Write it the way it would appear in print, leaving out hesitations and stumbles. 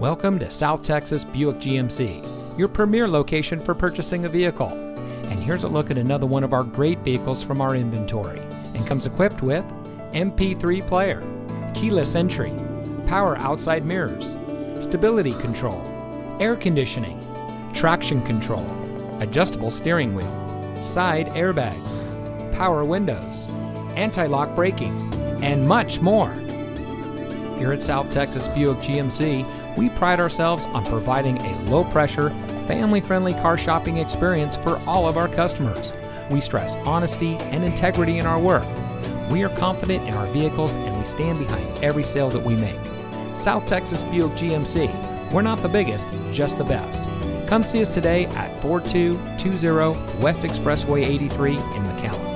Welcome to South Texas Buick GMC, your premier location for purchasing a vehicle. And here's a look at another one of our great vehicles from our inventory, and comes equipped with MP3 player, keyless entry, power outside mirrors, stability control, air conditioning, traction control, adjustable steering wheel, side airbags, power windows, anti-lock braking, and much more. Here at South Texas Buick GMC, we pride ourselves on providing a low-pressure, family-friendly car shopping experience for all of our customers. We stress honesty and integrity in our work. We are confident in our vehicles and we stand behind every sale that we make. South Texas Buick GMC, we're not the biggest, just the best. Come see us today at 4220 West Expressway 83 in McAllen.